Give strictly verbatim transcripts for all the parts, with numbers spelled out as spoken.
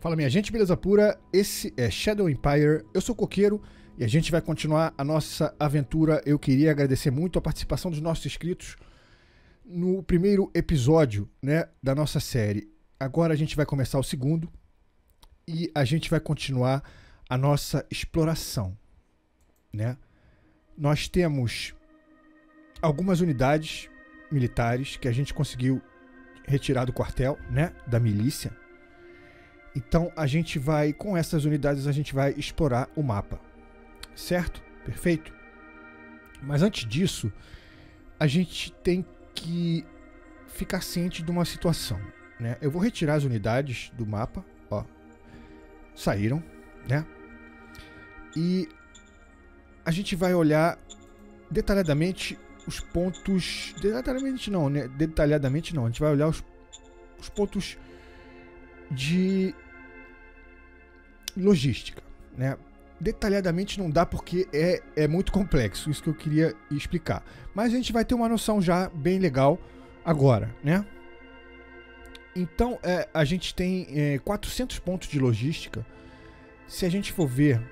Fala, minha gente, beleza pura? Esse é Shadow Empire, eu sou o Coqueiro e a gente vai continuar a nossa aventura. Eu queria agradecer muito a participação dos nossos inscritos no primeiro episódio, né, da nossa série. Agora a gente vai começar o segundo e a gente vai continuar a nossa exploração, né? Nós temos algumas unidades militares que a gente conseguiu retirar do quartel, né, da milícia. Então a gente vai, com essas unidades, a gente vai explorar o mapa, certo? Perfeito? Mas antes disso, a gente tem que ficar ciente de uma situação, né? Eu vou retirar as unidades do mapa, ó, saíram, né? E a gente vai olhar detalhadamente os pontos, detalhadamente não, né? Detalhadamente não, a gente vai olhar os, os pontos de logística, né? Detalhadamente não dá porque é, é muito complexo, isso que eu queria explicar. Mas a gente vai ter uma noção já bem legal agora, né? Então é, a gente tem é, quatrocentos pontos de logística. Se a gente for ver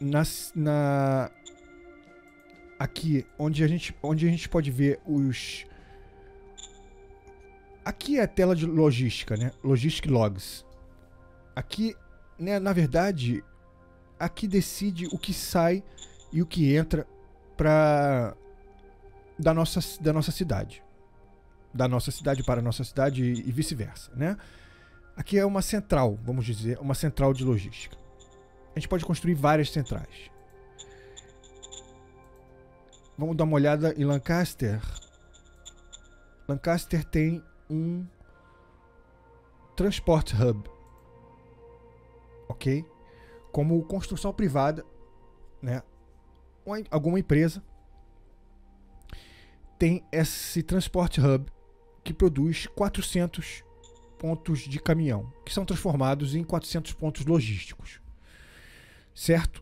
na, na aqui onde a gente onde a gente pode ver os... Aqui é a tela de logística, né? Logistic Logs. Aqui, né, na verdade, aqui decide o que sai e o que entra para da nossa da nossa cidade. Da nossa cidade para a nossa cidade e vice-versa, né? Aqui é uma central, vamos dizer, uma central de logística. A gente pode construir várias centrais. Vamos dar uma olhada em Lancaster. Lancaster tem um transport hub, ok? Como construção privada, né? Alguma empresa tem esse transport hub que produz quatrocentos pontos de caminhão, que são transformados em quatrocentos pontos logísticos, certo?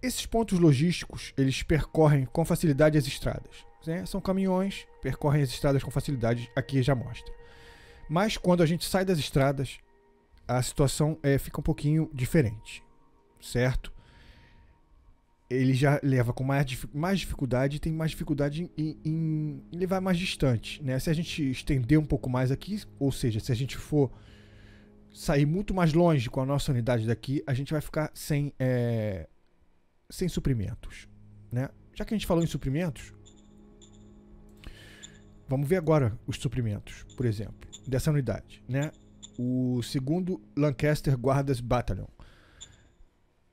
Esses pontos logísticos, eles percorrem com facilidade as estradas, né? São caminhões, percorrem as estradas com facilidade, aqui já mostra. Mas quando a gente sai das estradas, a situação é, fica um pouquinho diferente, certo? Ele já leva com mais, mais dificuldade, tem mais dificuldade em, em, em levar mais distante, né? Se a gente estender um pouco mais aqui, ou seja, se a gente for sair muito mais longe com a nossa unidade daqui, a gente vai ficar sem, é, sem suprimentos, né? Já que a gente falou em suprimentos, vamos ver agora os suprimentos, por exemplo, dessa unidade, né? O segundo Lancaster Guardas Battalion.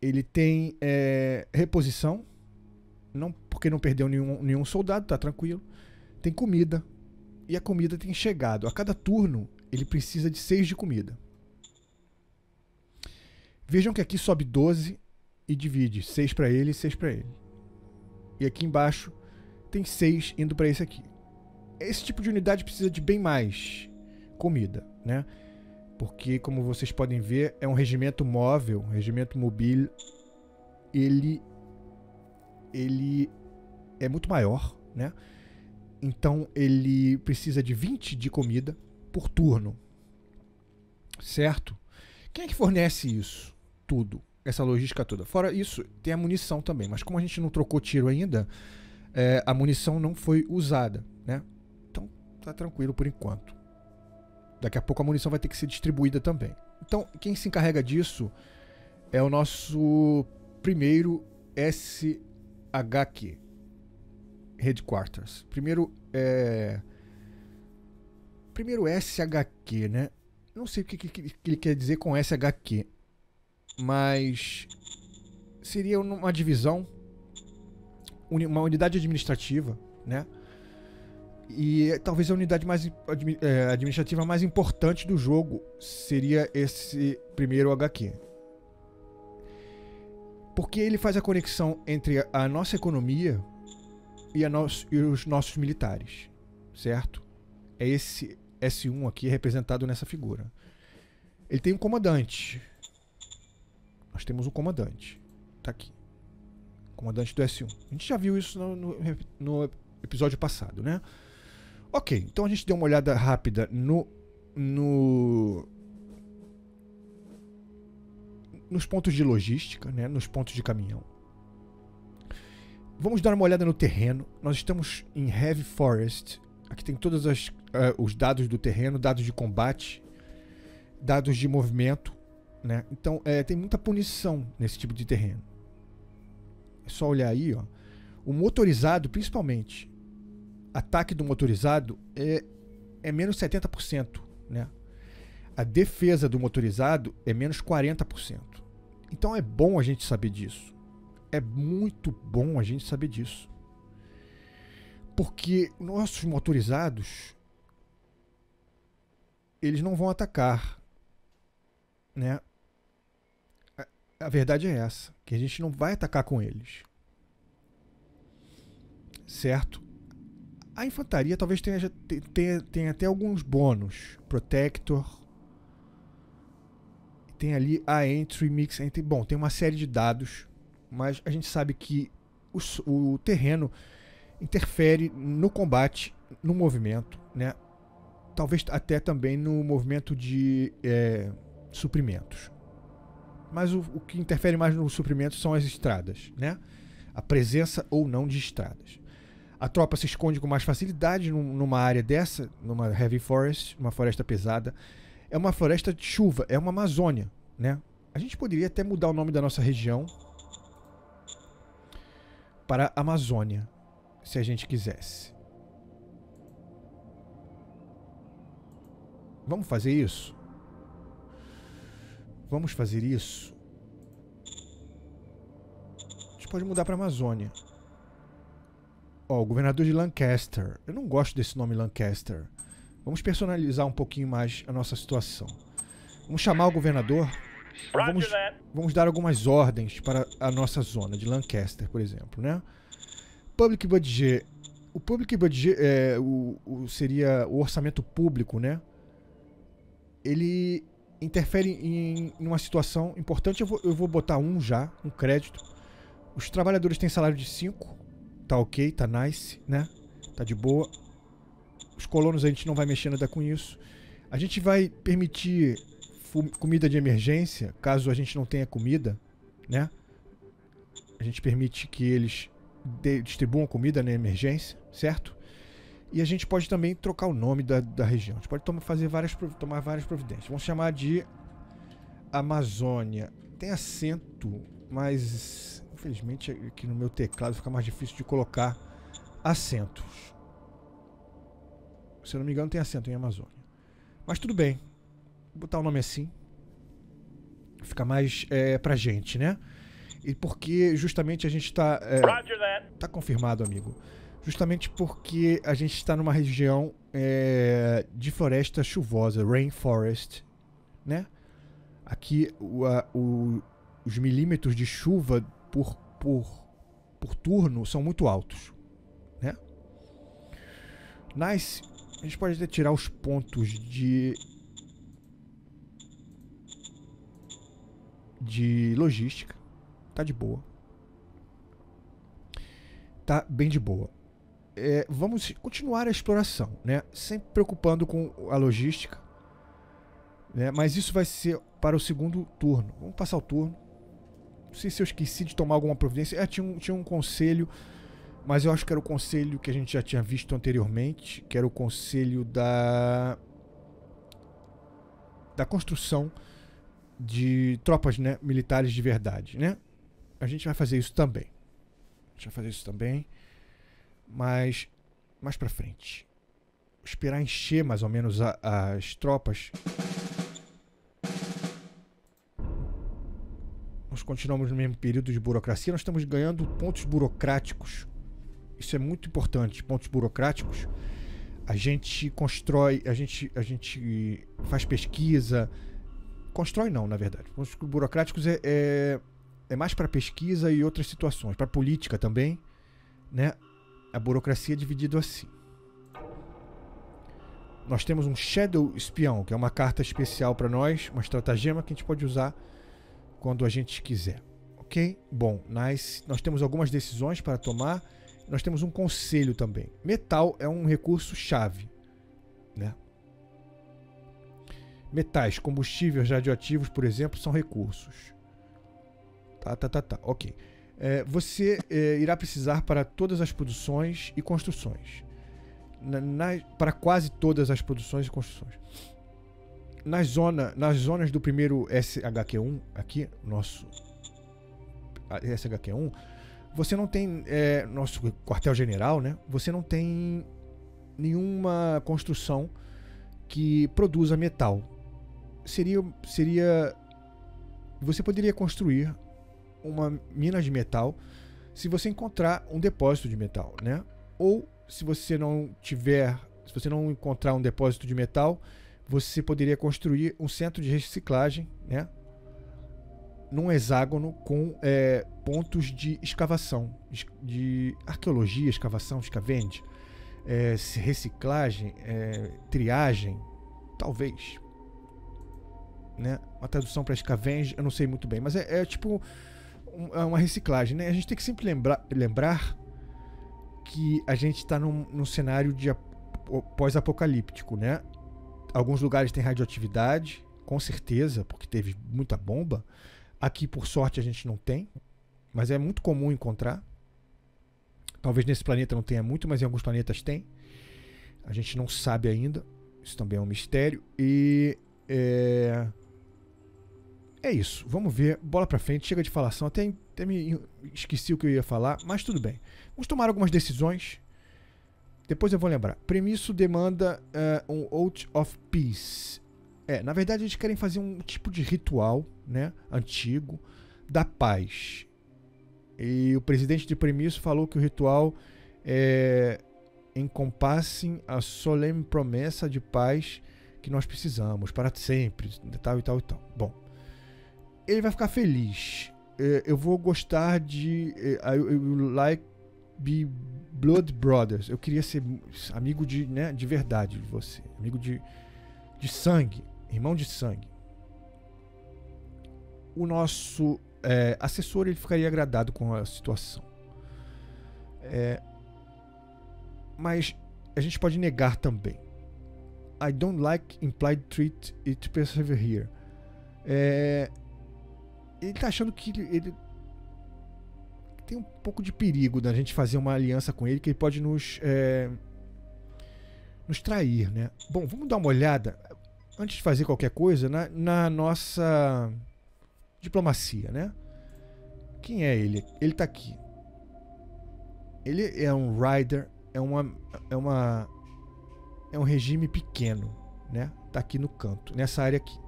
Ele tem é, reposição, não, porque não perdeu nenhum, nenhum soldado, tá tranquilo. Tem comida, e a comida tem chegado. A cada turno, ele precisa de seis de comida. Vejam que aqui sobe doze e divide seis para ele e seis para ele. E aqui embaixo tem seis indo para esse aqui. Esse tipo de unidade precisa de bem mais comida, né? Porque, como vocês podem ver, é um regimento móvel, um regimento mobile. Ele, ele é muito maior, né? Então, ele precisa de vinte de comida por turno, certo? Quem é que fornece isso tudo, essa logística toda? Fora isso, tem a munição também, mas como a gente não trocou tiro ainda, é, a munição não foi usada, né? Tá tranquilo por enquanto. Daqui a pouco a munição vai ter que ser distribuída também. Então, quem se encarrega disso é o nosso primeiro S H Q, Headquarters. Primeiro é... Primeiro S H Q, né? Não sei o que, que, que ele quer dizer com S H Q, mas seria uma divisão, uma unidade administrativa, né? E talvez a unidade mais administrativa mais importante do jogo seria esse primeiro H Q. Porque ele faz a conexão entre a nossa economia e, a nosso, e os nossos militares, certo? É esse S um aqui representado nessa figura. Ele tem um comandante. Nós temos um comandante. Tá aqui. Comandante do S um. A gente já viu isso no, no, no episódio passado, né? Ok, então a gente deu uma olhada rápida no, no nos pontos de logística, né? Nos pontos de caminhão. Vamos dar uma olhada no terreno. Nós estamos em Heavy Forest. Aqui tem todos uh, os dados do terreno, dados de combate, dados de movimento, né? Então é, tem muita punição nesse tipo de terreno. É só olhar aí, ó. O motorizado, principalmente. Ataque do motorizado é, é menos setenta por cento, né? A defesa do motorizado é menos quarenta por cento. Então é bom a gente saber disso. É muito bom a gente saber disso. Porque nossos motorizados, eles não vão atacar, né? A, a verdade é essa, que a gente não vai atacar com eles. Certo? A infantaria talvez tenha, tenha, tenha até alguns bônus. Protector. Tem ali a entry, mix entry. Bom, tem uma série de dados. Mas a gente sabe que o, o terreno interfere no combate, no movimento, né? Talvez até também no movimento de é, suprimentos. Mas o, o que interfere mais no suprimento são as estradas, né? A presença ou não de estradas. A tropa se esconde com mais facilidade numa área dessa, numa heavy forest, uma floresta pesada. É uma floresta de chuva, é uma Amazônia, né? A gente poderia até mudar o nome da nossa região para Amazônia, se a gente quisesse. Vamos fazer isso? Vamos fazer isso? A gente pode mudar para Amazônia. Ó, o governador de Lancaster. Eu não gosto desse nome Lancaster. Vamos personalizar um pouquinho mais a nossa situação. Vamos chamar o governador. Vamos, vamos dar algumas ordens para a nossa zona de Lancaster, por exemplo, né? Public budget. O public budget é, o, o seria o orçamento público, né? Ele interfere em, em uma situação importante. Eu vou, eu vou botar um já, um crédito. Os trabalhadores têm salário de cinco. Tá ok, tá nice, né? Tá de boa. Os colonos a gente não vai mexer nada com isso. A gente vai permitir comida de emergência, caso a gente não tenha comida, né? A gente permite que eles distribuam comida na emergência, certo? E a gente pode também trocar o nome da, da região. A gente pode tomar, fazer várias, tomar várias providências. Vamos chamar de Amazônia. Tem acento, mas... Infelizmente aqui no meu teclado fica mais difícil de colocar acentos. Se eu não me engano tem acento em Amazônia. Mas tudo bem. Vou botar o nome assim. Fica mais é, pra gente, né? E porque justamente a gente tá... É, tá confirmado, amigo. Justamente porque a gente está numa região é, de floresta chuvosa. Rainforest, né? Aqui o, a, o, os milímetros de chuva... Por, por, por turno são muito altos, né? Nice. A gente pode até tirar os pontos de de logística. Tá de boa. Tá bem de boa. É, vamos continuar a exploração, né? Sempre preocupando com a logística, né? Mas isso vai ser para o segundo turno. Vamos passar o turno. Não sei se eu esqueci de tomar alguma providência. Ah, tinha um, tinha um conselho, mas eu acho que era o conselho que a gente já tinha visto anteriormente, que era o conselho da da construção de tropas, né, militares de verdade, né? A gente vai fazer isso também. A gente vai fazer isso também, mas mais pra frente. Vou esperar encher mais ou menos a, as tropas. Nós continuamos no mesmo período de burocracia. Nós estamos ganhando pontos burocráticos. Isso é muito importante. Pontos burocráticos. A gente constrói... A gente, a gente faz pesquisa. Constrói não, na verdade. Pontos burocráticos é, é, é mais para pesquisa e outras situações. Para política também, né? A burocracia é dividida assim. Nós temos um Shadow Espião, que é uma carta especial para nós. Uma estratagema que a gente pode usar quando a gente quiser. Ok? Bom, nice. Nós temos algumas decisões para tomar. nós temos um conselho também. Metal é um recurso-chave, né? Metais, combustíveis radioativos, por exemplo, são recursos. Tá, tá, tá, tá. Ok. É, você é, irá precisar para todas as produções e construções. Na, na, para quase todas as produções e construções. Na zona, nas zonas do primeiro S H Q um, aqui, nosso S H Q um, você não tem... É, nosso quartel-general, né? Você não tem nenhuma construção que produza metal. Seria, seria... Você poderia construir uma mina de metal se você encontrar um depósito de metal, né? Ou se você não tiver... Se você não encontrar um depósito de metal, você poderia construir um centro de reciclagem, né? Num hexágono com é, pontos de escavação, de arqueologia, escavação, scavenge, é, reciclagem, é, triagem, talvez, né? Uma tradução para scavenge, eu não sei muito bem, mas é, é tipo um, é uma reciclagem, né? A gente tem que sempre lembrar, lembrar que a gente está num, num cenário de pós-apocalíptico, né? Alguns lugares tem radioatividade, com certeza, porque teve muita bomba. Aqui, por sorte, a gente não tem, mas é muito comum encontrar. Talvez nesse planeta não tenha muito, mas em alguns planetas tem. A gente não sabe ainda, isso também é um mistério. E é, é isso, vamos ver, bola pra frente, chega de falação. Até, até me esqueci o que eu ia falar, mas tudo bem. Vamos tomar algumas decisões, depois eu vou lembrar. Premisso demanda uh, um Oath of Peace. É, na verdade eles querem fazer um tipo de ritual, né, antigo, da paz. E o presidente de Premisso falou que o ritual é, encompasse a solene promessa de paz que nós precisamos para sempre, tal e tal e tal. Bom, ele vai ficar feliz. É, eu vou gostar de... É, I, I like be blood brothers. Eu queria ser amigo de, né, de verdade de você. Amigo de, de sangue. Irmão de sangue. O nosso é, assessor, ele ficaria agradado com a situação. É, mas a gente pode negar também. I don't like implied treat it persevere here. É, ele tá achando que ele, ele tem um pouco de perigo da gente fazer uma aliança com ele, que ele pode nos é, nos trair, né? Bom, vamos dar uma olhada antes de fazer qualquer coisa, na, na nossa diplomacia, né? Quem é ele? Ele tá aqui. Ele é um Rider, é uma, é uma, é um regime pequeno, né? Tá aqui no canto, nessa área aqui.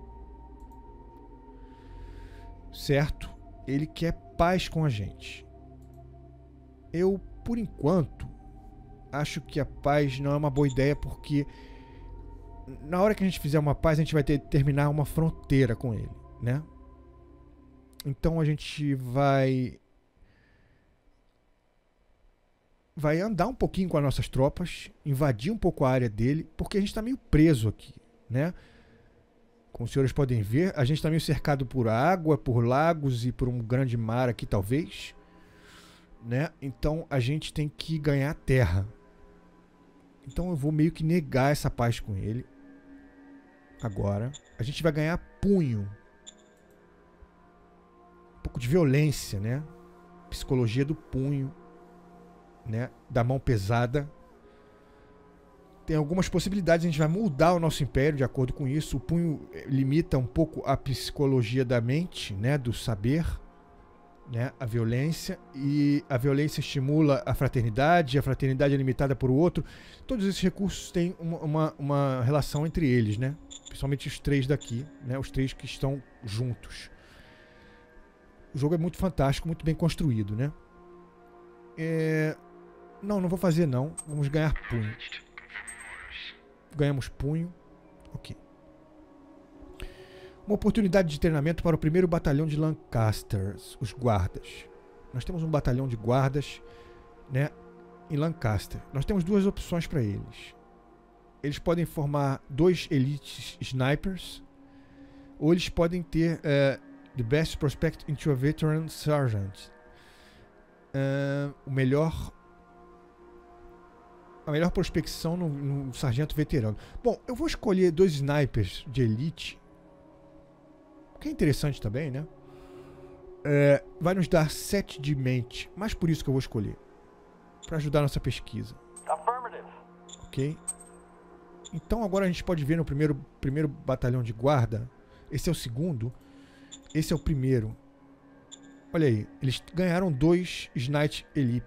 Certo? Ele quer paz com a gente. Eu, por enquanto, acho que a paz não é uma boa ideia, porque na hora que a gente fizer uma paz, a gente vai ter que terminar uma fronteira com ele, né? Então a gente vai vai andar um pouquinho com as nossas tropas, invadir um pouco a área dele, porque a gente está meio preso aqui, né? Como os senhores podem ver, a gente está meio cercado por água, por lagos e por um grande mar aqui, talvez, né? Então a gente tem que ganhar terra. Então eu vou meio que negar essa paz com ele. Agora a gente vai ganhar punho, um pouco de violência, né? Psicologia do punho, né? Da mão pesada. Tem algumas possibilidades, a gente vai mudar o nosso império de acordo com isso. O punho limita um pouco a psicologia da mente, né? Do saber, né? A violência, e a violência estimula a fraternidade, a fraternidade é limitada por o outro. Todos esses recursos têm uma, uma, uma relação entre eles, né? Principalmente os três daqui, né? Os três que estão juntos. O jogo é muito fantástico, muito bem construído, né? É... Não, não vou fazer não. Vamos ganhar punho. Ganhamos punho. Ok. Uma oportunidade de treinamento para o primeiro batalhão de Lancaster, os guardas. Nós temos um batalhão de guardas, né, em Lancaster. Nós temos duas opções para eles. Eles podem formar dois elites snipers, ou eles podem ter uh, the best prospect into a veteran sergeant. Uh, o melhor A melhor prospecção no, no sargento veterano. Bom, eu vou escolher dois snipers de elite. O que é interessante também, né? É, vai nos dar sete de mente. Mas por isso que eu vou escolher. Para ajudar a nossa pesquisa. Ok. Então agora a gente pode ver no primeiro, primeiro batalhão de guarda. Esse é o segundo. Esse é o primeiro. Olha aí. Eles ganharam dois Snipe Elite,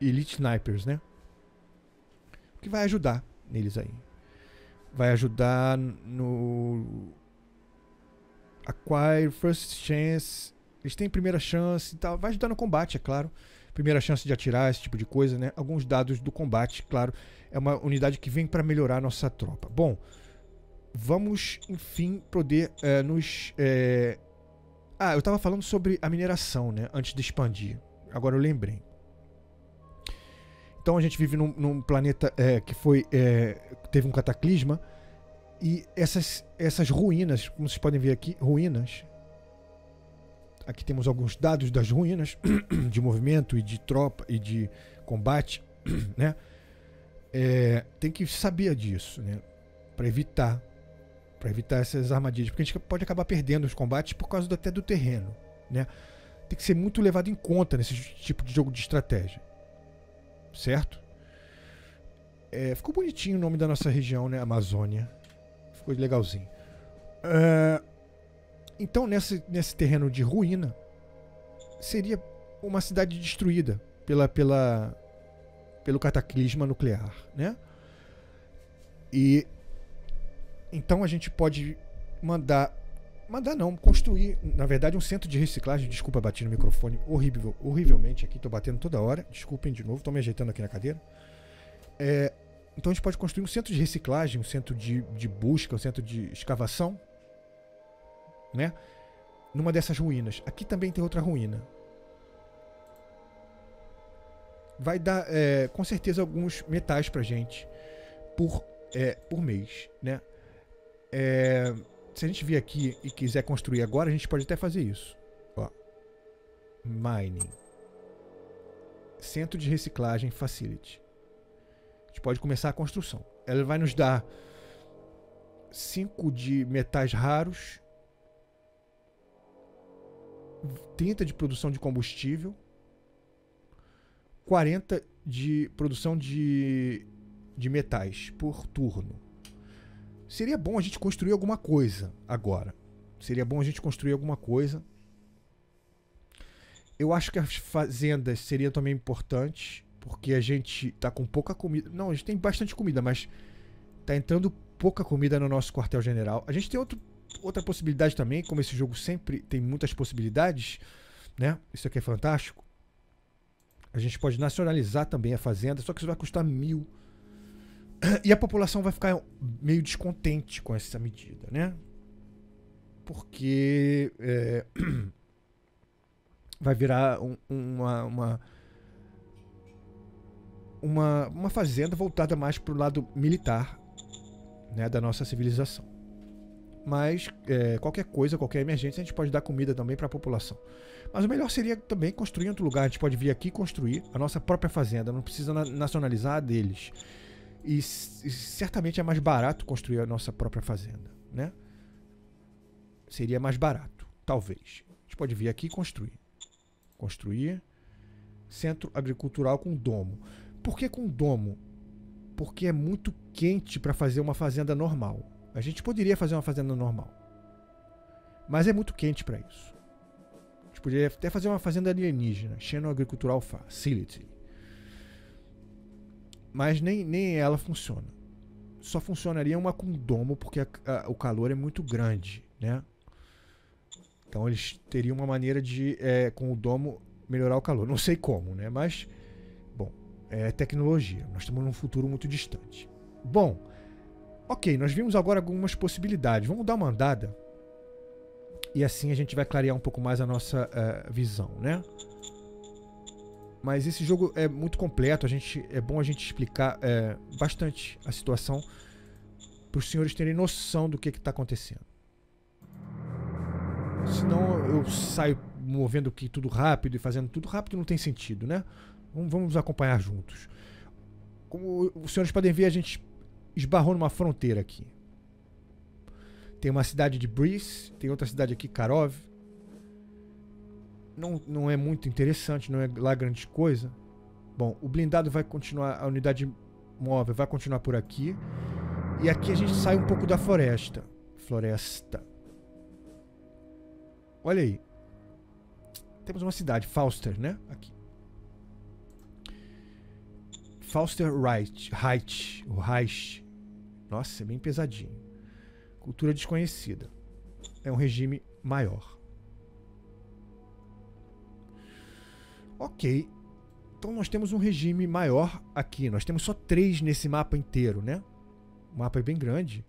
elite Snipers, né? Que vai ajudar neles aí. Vai ajudar no... Acquire First Chance. Eles têm primeira chance e tal. Vai ajudar no combate, é claro. Primeira chance de atirar, esse tipo de coisa, né? Alguns dados do combate, claro. É uma unidade que vem para melhorar a nossa tropa. Bom, vamos, enfim, poder é, nos... É... Ah, eu estava falando sobre a mineração, né? Antes de expandir. Agora eu lembrei. Então a gente vive num, num planeta é, que foi, é, teve um cataclisma e essas, essas ruínas, como vocês podem ver aqui, ruínas. Aqui temos alguns dados das ruínas de movimento e de tropa e de combate, né? É, tem que saber disso, né? Para evitar, para evitar essas armadilhas, porque a gente pode acabar perdendo os combates por causa do, até do terreno, né? Tem que ser muito levado em conta nesse tipo de jogo de estratégia. Certo? É, ficou bonitinho o nome da nossa região, né? Amazônia. Ficou legalzinho. Uh, então, nesse, nesse terreno de ruína, seria uma cidade destruída pela, pela, pelo cataclisma nuclear, né? E então a gente pode mandar... Mandar não, construir, na verdade, um centro de reciclagem. Desculpa, bati no microfone horrível, horrivelmente aqui, tô batendo toda hora. Desculpem de novo, tô me ajeitando aqui na cadeira. É, então a gente pode construir um centro de reciclagem, um centro de, de busca, um centro de escavação, né? Numa dessas ruínas. Aqui também tem outra ruína. Vai dar, é, com certeza, alguns metais pra gente por, é, por mês, né? É... Se a gente vir aqui e quiser construir agora, a gente pode até fazer isso. Ó. Mining. Centro de reciclagem facility. A gente pode começar a construção. Ela vai nos dar cinco de metais raros. trinta de produção de combustível. quarenta de produção de, de metais por turno. Seria bom a gente construir alguma coisa agora. Seria bom a gente construir alguma coisa. Eu acho que as fazendas seriam também importantes, porque a gente tá com pouca comida. Não, a gente tem bastante comida, mas tá entrando pouca comida no nosso quartel-general. A gente tem outro, outra possibilidade também, como esse jogo sempre tem muitas possibilidades, né? Isso aqui é fantástico. A gente pode nacionalizar também a fazenda, só que isso vai custar mil. E a população vai ficar meio descontente com essa medida, né? Porque é, vai virar um, uma, uma, uma, uma fazenda voltada mais para o lado militar, né, da nossa civilização. Mas é, qualquer coisa, qualquer emergência, a gente pode dar comida também para a população. Mas o melhor seria também construir em outro lugar. A gente pode vir aqui e construir a nossa própria fazenda. Não precisa nacionalizar a deles. E, e certamente é mais barato construir a nossa própria fazenda, né? Seria mais barato, talvez. A gente pode vir aqui e construir. Construir centro agricultural com domo. Por que com domo? Porque é muito quente para fazer uma fazenda normal. A gente poderia fazer uma fazenda normal, mas é muito quente para isso. A gente poderia até fazer uma fazenda alienígena, Shadow Agricultural Facility. Mas nem, nem ela funciona. Só funcionaria uma com domo, porque a, a, o calor é muito grande, né? Então eles teriam uma maneira de, é, com o domo, melhorar o calor. Não sei como, né? Mas, bom, é tecnologia. Nós estamos num futuro muito distante. Bom, ok, nós vimos agora algumas possibilidades. Vamos dar uma andada. E assim a gente vai clarear um pouco mais a nossa uh, visão, né? Mas esse jogo é muito completo, a gente, é bom a gente explicar é, bastante a situação para os senhores terem noção do que está acontecendo. Senão eu saio movendo aqui tudo rápido e fazendo tudo rápido, não tem sentido, né? Vamos acompanhar juntos. Como os senhores podem ver, a gente esbarrou numa fronteira aqui. Tem uma cidade de Brice, tem outra cidade aqui, Karov. Não, não é muito interessante, não é lá grande coisa. Bom, o blindado vai continuar, a unidade móvel vai continuar por aqui. E aqui a gente sai um pouco da floresta. Floresta. Olha aí. Temos uma cidade, Fauster, né? Aqui. Fauster-Reich. Reich. O Reich. Nossa, é bem pesadinho. Cultura desconhecida. É um regime maior. Ok. Então nós temos um regime maior aqui. Nós temos só três nesse mapa inteiro, né? O mapa é bem grande.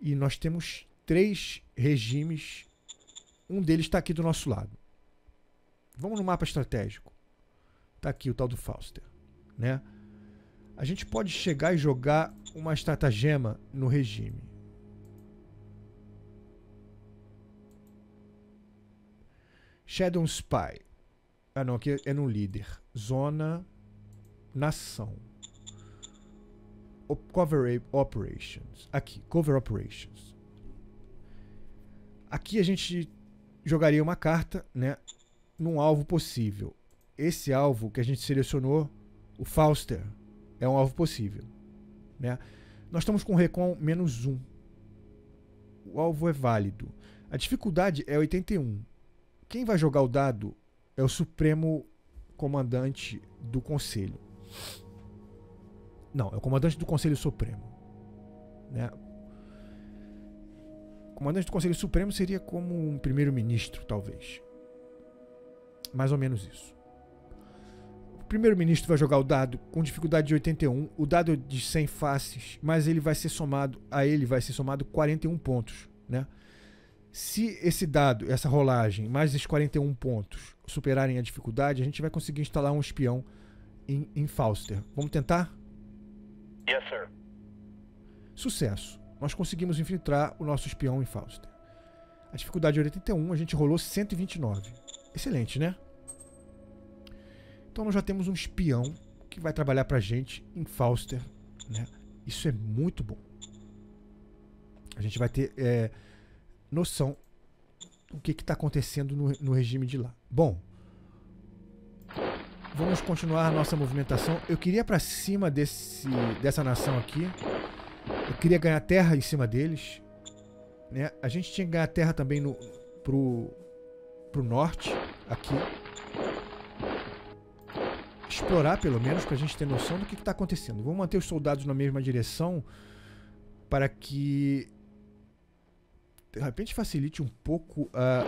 E nós temos três regimes. Um deles está aqui do nosso lado. Vamos no mapa estratégico. Está aqui o tal do Fauster, né? A gente pode chegar e jogar uma estratagema no regime. Shadow Empire. Ah não, aqui é no líder. Zona. Nação. Cover Operations. Aqui, Cover Operations. Aqui a gente jogaria uma carta, né, num alvo possível. Esse alvo que a gente selecionou, o Fauster, é um alvo possível, né? Nós estamos com recon menos um. O alvo é válido. A dificuldade é oitenta e um. Quem vai jogar o dado é o Supremo Comandante do Conselho. Não, é o comandante do Conselho Supremo, né? O comandante do Conselho Supremo seria como um primeiro-ministro, talvez. Mais ou menos isso. O primeiro-ministro vai jogar o dado com dificuldade de oitenta e um. O dado é de cem faces, mas ele vai ser somado, a ele vai ser somado quarenta e um pontos, né? Se esse dado, essa rolagem, mais esses quarenta e um pontos superarem a dificuldade, a gente vai conseguir instalar um espião em, em Fauster. Vamos tentar? Yes, sir. Sucesso. Nós conseguimos infiltrar o nosso espião em Fauster. A dificuldade é oitenta e um, a gente rolou cento e vinte e nove. Excelente, né? Então nós já temos um espião que vai trabalhar pra gente em Fauster, né? Isso é muito bom. A gente vai ter é, noção do que que tá acontecendo no, no regime de lá. Bom, vamos continuar a nossa movimentação. Eu queria ir pra cima desse, dessa nação aqui. Eu queria ganhar terra em cima deles, né? A gente tinha que ganhar terra também no, pro, pro norte, aqui. Explorar, pelo menos, pra gente ter noção do que que tá acontecendo. Vamos manter os soldados na mesma direção para que, de repente, facilite um pouco a,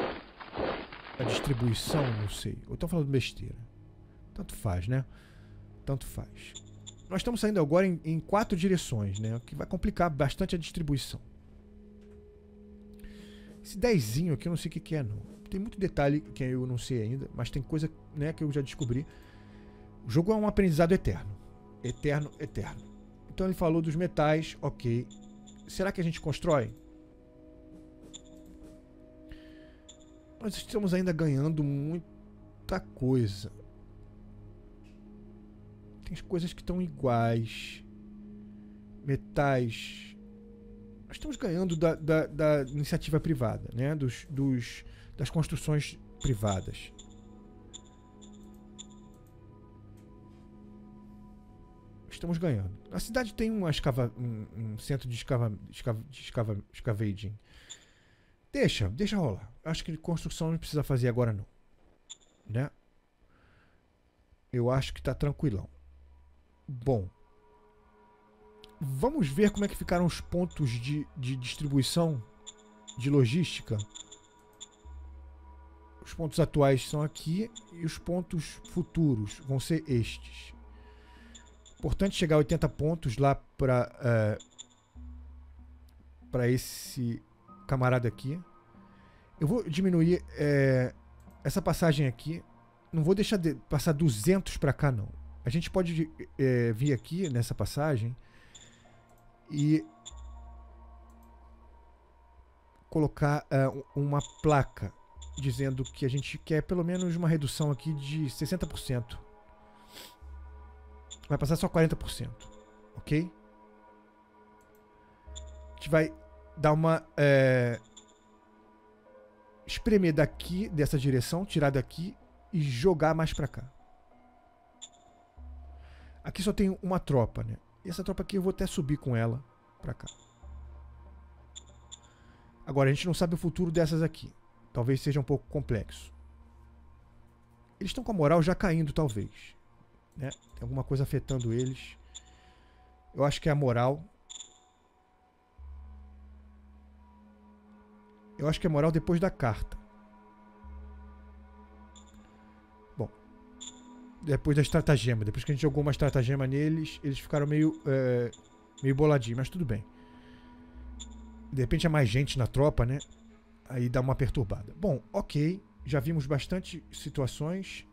a distribuição, não sei. Eu tô falando besteira. Tanto faz, né? Tanto faz. Nós estamos saindo agora em, em quatro direções, né? O que vai complicar bastante a distribuição. Esse dezinho aqui eu não sei o que que é, não. Tem muito detalhe que eu não sei ainda, mas tem coisa, né, que eu já descobri. O jogo é um aprendizado eterno. Eterno, eterno. Então ele falou dos metais, ok. Será que a gente constrói? Nós estamos ainda ganhando muita coisa. Tem coisas que estão iguais. Metais. Nós estamos ganhando da, da, da iniciativa privada, né? Dos, dos, das construções privadas. Estamos ganhando. A cidade tem uma escava, um, um centro de escava, escava, de escava, escavagem. Deixa, deixa rolar. Acho que construção não precisa fazer agora, não, né? Eu acho que tá tranquilão. Bom, vamos ver como é que ficaram os pontos de, de distribuição, de logística. Os pontos atuais são aqui e os pontos futuros vão ser estes. Importante chegar a oitenta pontos lá para uh, para esse camarada aqui. Eu vou diminuir uh, essa passagem aqui. Não vou deixar de passar duzentos para cá, não. A gente pode é, vir aqui nessa passagem e colocar uh, uma placa dizendo que a gente quer pelo menos uma redução aqui de sessenta por cento vai passar só quarenta por cento, ok? A gente vai dar uma... É, espremer daqui, dessa direção, tirar daqui e jogar mais pra cá. Aqui só tem uma tropa, né? E essa tropa aqui eu vou até subir com ela pra cá. Agora, a gente não sabe o futuro dessas aqui. Talvez seja um pouco complexo. Eles estão com a moral já caindo, talvez. Né? Tem alguma coisa afetando eles. Eu acho que é a moral. Eu acho que é a moral depois da carta. Bom. Depois da estratagema. Depois que a gente jogou uma estratagema neles, eles ficaram meio, é, meio boladinhos. Mas tudo bem. De repente há mais gente na tropa, né? Aí dá uma perturbada. Bom, ok. Já vimos bastante situações.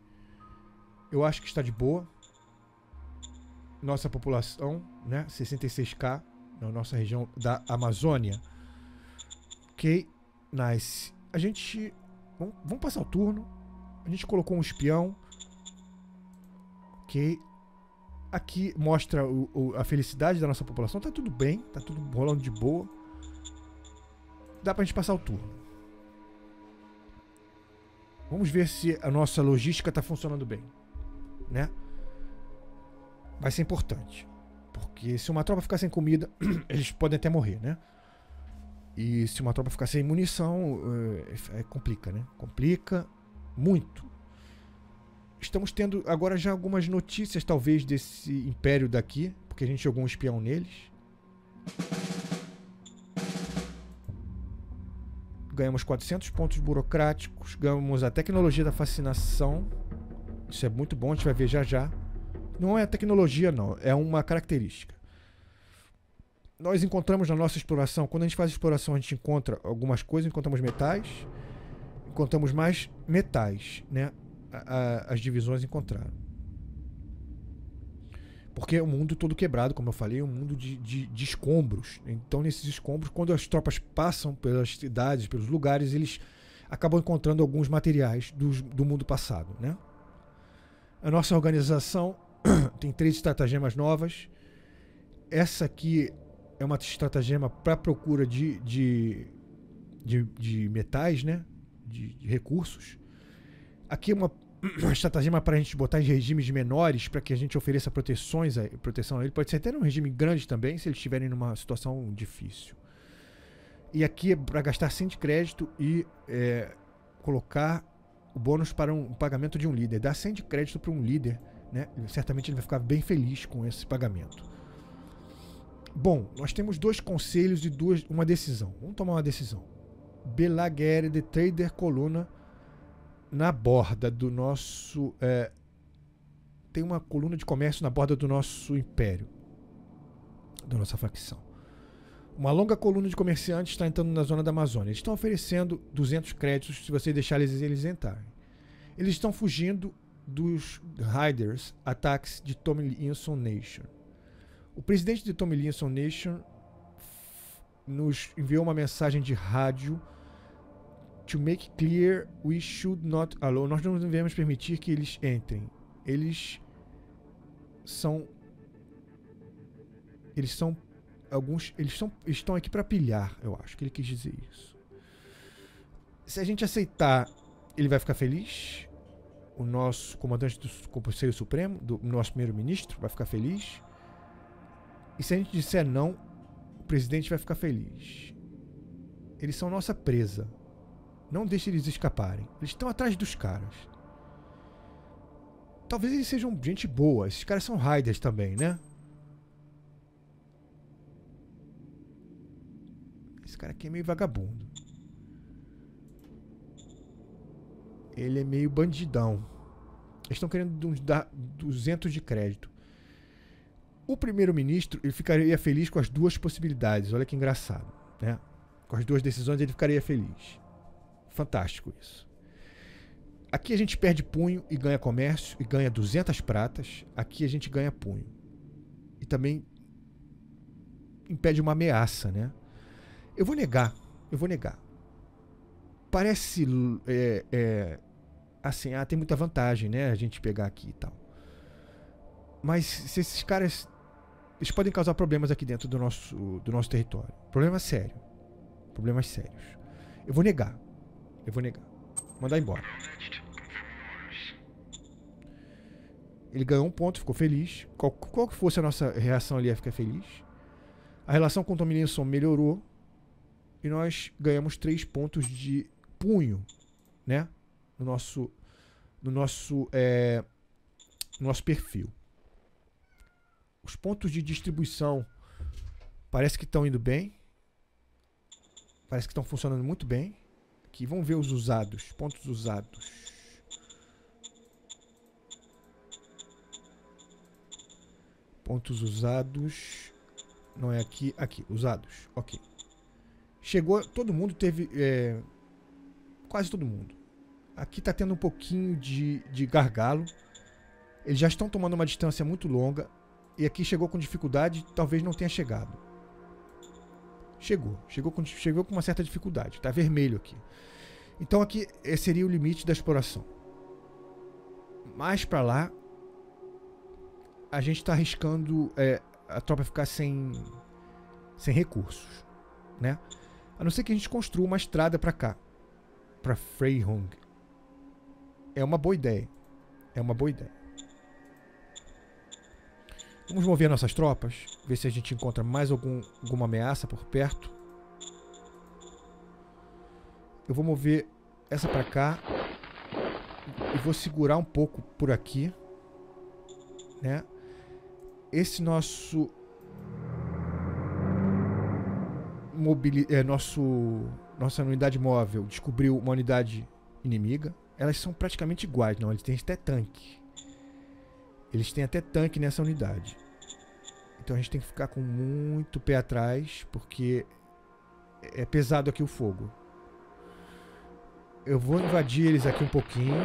Eu acho que está de boa. Nossa população, né? sessenta e seis mil na nossa região da Amazônia. Ok. Nice. A gente... Vamos, vamos passar o turno. A gente colocou um espião. Ok. Aqui mostra o, o, a felicidade da nossa população. Tá tudo bem. Tá tudo rolando de boa. Dá pra gente passar o turno. Vamos ver se a nossa logística tá funcionando bem, né? Vai ser importante, porque se uma tropa ficar sem comida, eles podem até morrer, né? E se uma tropa ficar sem munição, é, é, complica, né? Complica muito. Estamos tendo agora já algumas notícias, talvez, desse império daqui, porque a gente jogou um espião neles. Ganhamos quatrocentos pontos burocráticos. Ganhamos a tecnologia da fascinação. Isso é muito bom, a gente vai ver já já. Não é tecnologia, não. É uma característica. Nós encontramos na nossa exploração. Quando a gente faz exploração, a gente encontra algumas coisas. Encontramos metais. Encontramos mais metais, né? A, a, as divisões encontraram. Porque é um mundo todo quebrado, como eu falei, é um mundo de, de, de escombros. Então, nesses escombros, quando as tropas passam pelas cidades, pelos lugares, eles acabam encontrando alguns materiais do, do mundo passado, né? A nossa organização tem três estratagemas novas. Essa aqui é uma estratagema para procura de, de, de, de metais, né? De, de recursos. Aqui é uma... uma estratagema para a gente botar em regimes menores, para que a gente ofereça proteções a, proteção a ele. Pode ser até num regime grande também, se eles estiverem numa situação difícil. E aqui é para gastar cem de crédito e é, colocar o bônus para um, um pagamento de um líder. Dar cem de crédito para um líder, né? Certamente ele vai ficar bem feliz com esse pagamento. Bom, nós temos dois conselhos e duas, uma decisão. Vamos tomar uma decisão. Belaguer de Trader Coluna. Na borda do nosso... É, tem uma coluna de comércio na borda do nosso império. Da nossa facção. Uma longa coluna de comerciantes está entrando na zona da Amazônia. Eles estão oferecendo duzentos créditos se você deixar eles, eles entrarem. Eles estão fugindo dos Riders, ataques de Tomlinson Nation. O presidente de Tomlinson Nation nos enviou uma mensagem de rádio. To make clear, we should not allow. Nós não devemos permitir que eles entrem. Eles são, eles são alguns, eles são, estão aqui para pilhar. Eu acho que ele quis dizer isso. Se a gente aceitar, ele vai ficar feliz. O nosso comandante do Conselho Supremo, do nosso primeiro-ministro, vai ficar feliz. E se a gente disser não, o presidente vai ficar feliz. Eles são nossa presa. Não deixe eles escaparem. Eles estão atrás dos caras. Talvez eles sejam gente boa. Esses caras são raiders também, né? Esse cara aqui é meio vagabundo. Ele é meio bandidão. Eles estão querendo nos dar duzentos de crédito. O primeiro-ministro, ele ficaria feliz com as duas possibilidades. Olha que engraçado, né? Com as duas decisões ele ficaria feliz. Fantástico isso. Aqui a gente perde punho e ganha comércio e ganha duzentas pratas. Aqui a gente ganha punho. E também impede uma ameaça, né? Eu vou negar. Eu vou negar. Parece é, é, assim, ah, tem muita vantagem, né? A gente pegar aqui e tal. Mas se esses caras... eles podem causar problemas aqui dentro do nosso, do nosso território. Problema sério. Problemas sérios. Eu vou negar. Eu vou negar. Mandar embora. Ele ganhou um ponto, ficou feliz. Qual, qual que fosse a nossa reação ali, ia ficar feliz. A relação com o Tomlinson melhorou. E nós ganhamos três pontos de punho, né? No nosso, no nosso, é, no nosso perfil. Os pontos de distribuição parece que estão indo bem. Parece que estão funcionando muito bem. Aqui, vamos ver os usados. Pontos usados. Pontos usados. Não é aqui. Aqui, usados. Ok. Chegou, todo mundo teve... É, quase todo mundo. Aqui está tendo um pouquinho de, de gargalo. Eles já estão tomando uma distância muito longa. E aqui chegou com dificuldade, talvez não tenha chegado. Chegou. Chegou com, chegou com uma certa dificuldade. Tá vermelho aqui. Então aqui seria o limite da exploração. Mais para lá, a gente tá arriscando é, a tropa ficar sem, sem recursos, né? A não ser que a gente construa uma estrada para cá. Para Freyhung. É uma boa ideia. É uma boa ideia. Vamos mover nossas tropas, ver se a gente encontra mais algum, alguma ameaça por perto. Eu vou mover essa pra cá e vou segurar um pouco por aqui, né? Esse nosso mobili é, nosso nossa unidade móvel descobriu uma unidade inimiga. Elas são praticamente iguais, não? Eles têm até tanque. Eles têm até tanque nessa unidade. Então a gente tem que ficar com muito pé atrás, porque é pesado aqui o fogo. Eu vou invadir eles aqui um pouquinho.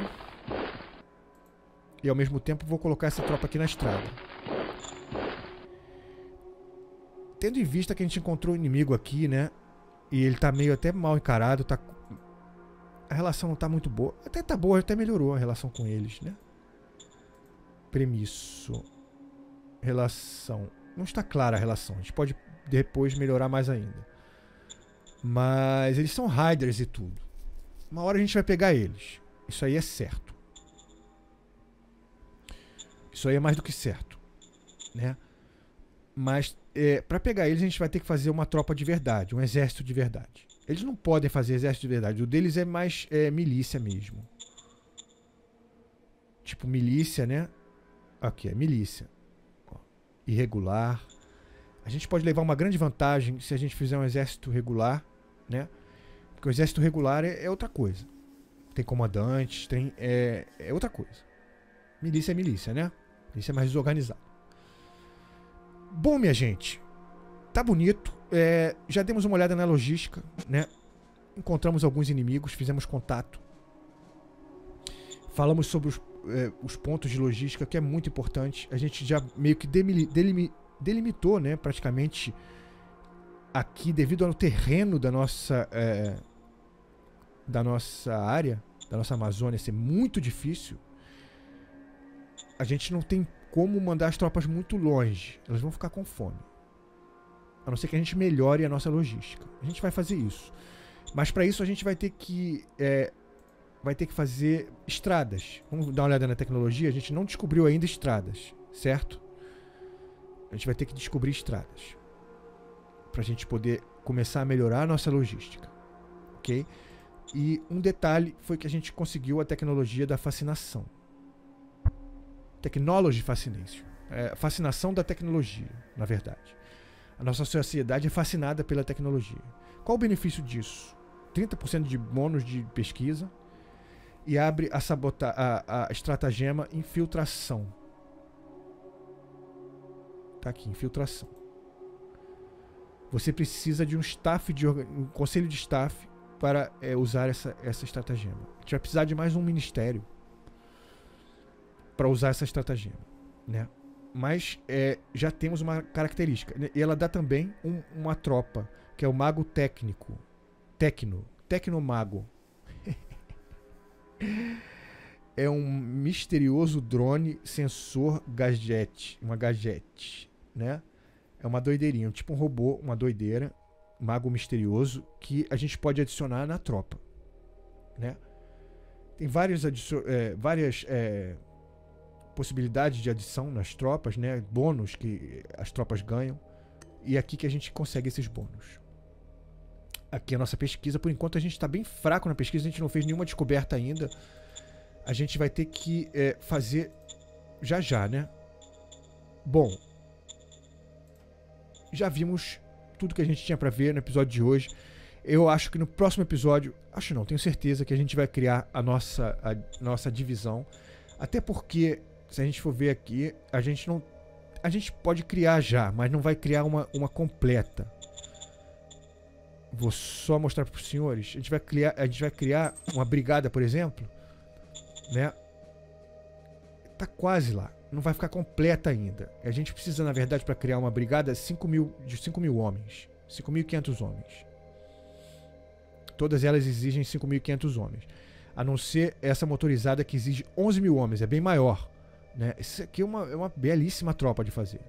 E ao mesmo tempo vou colocar essa tropa aqui na estrada. Tendo em vista que a gente encontrou um inimigo aqui, né? E ele tá meio até mal encarado, tá... A relação não tá muito boa. Até tá boa, até melhorou a relação com eles, né? Premisso. Relação. Não está clara a relação. A gente pode depois melhorar mais ainda. Mas eles são Riders e tudo. Uma hora a gente vai pegar eles. Isso aí é certo. Isso aí é mais do que certo, né? Mas é, para pegar eles a gente vai ter que fazer uma tropa de verdade. Um exército de verdade. Eles não podem fazer exército de verdade. O deles é mais é, milícia mesmo. Tipo milícia, né? Aqui, é milícia. Ó, irregular. A gente pode levar uma grande vantagem se a gente fizer um exército regular, né? Porque o exército regular é, é outra coisa. Tem comandantes, tem... É, é outra coisa. Milícia é milícia, né? Milícia é mais desorganizado. Bom, minha gente. Tá bonito. É, já demos uma olhada na logística, né? Encontramos alguns inimigos, fizemos contato. Falamos sobre os... os pontos de logística, que é muito importante. A gente já meio que delimitou, né, praticamente aqui, devido ao terreno da nossa é, da nossa área, da nossa Amazônia ser muito difícil, a gente não tem como mandar as tropas muito longe, elas vão ficar com fome, a não ser que a gente melhore a nossa logística. A gente vai fazer isso, mas para isso a gente vai ter que é, vai ter que fazer estradas. Vamos dar uma olhada na tecnologia. A gente não descobriu ainda estradas, certo? A gente vai ter que descobrir estradas para a gente poder começar a melhorar a nossa logística, ok? E um detalhe foi que a gente conseguiu a tecnologia da fascinação. Technology fascination. É, fascinação da tecnologia, na verdade. A nossa sociedade é fascinada pela tecnologia. Qual o benefício disso? trinta por cento de bônus de pesquisa. E abre a, sabota a, a estratagema infiltração. Tá aqui, infiltração. Você precisa de um staff de um conselho de staff para é, usar essa, essa estratagema. A gente vai precisar de mais um ministério para usar essa estratagema, né? Mas é, já temos uma característica. E ela dá também um, uma tropa, que é o mago técnico. Tecno. Tecnomago. é um misterioso drone sensor gadget, uma gadget, né? É uma doideirinha, tipo um robô, uma doideira, mago misterioso, que a gente pode adicionar na tropa, né? Tem vários é, várias é, possibilidades de adição nas tropas, né? Bônus que as tropas ganham. E é aqui que a gente consegue esses bônus. Aqui a nossa pesquisa. Por enquanto a gente está bem fraco na pesquisa. A gente não fez nenhuma descoberta ainda. A gente vai ter que é, fazer já já, né? Bom, já vimos tudo que a gente tinha para ver no episódio de hoje. Eu acho que no próximo episódio... Acho não, tenho certeza que a gente vai criar a nossa, a nossa divisão. Até porque, se a gente for ver aqui, a gente não... A gente pode criar já, mas não vai criar uma, uma completa. Vou só mostrar para os senhores. A gente vai criar, a gente vai criar uma brigada, por exemplo, né? Tá quase lá. Não vai ficar completa ainda. A gente precisa, na verdade, para criar uma brigada cinco mil, de cinco mil homens. cinco mil e quinhentos homens. Todas elas exigem cinco mil e quinhentos homens. A não ser essa motorizada que exige onze mil homens. É bem maior, né? Isso aqui é uma, é uma belíssima tropa de fazer.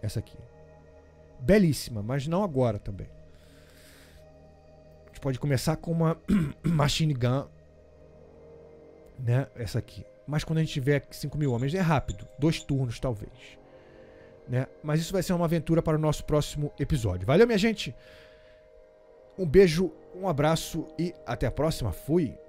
Essa aqui. Belíssima, mas não agora também. A gente pode começar com uma machine gun, né? Essa aqui. Mas quando a gente tiver cinco mil homens é rápido. Dois turnos, talvez, né? Mas isso vai ser uma aventura para o nosso próximo episódio. Valeu, minha gente! Um beijo, um abraço e até a próxima. Fui!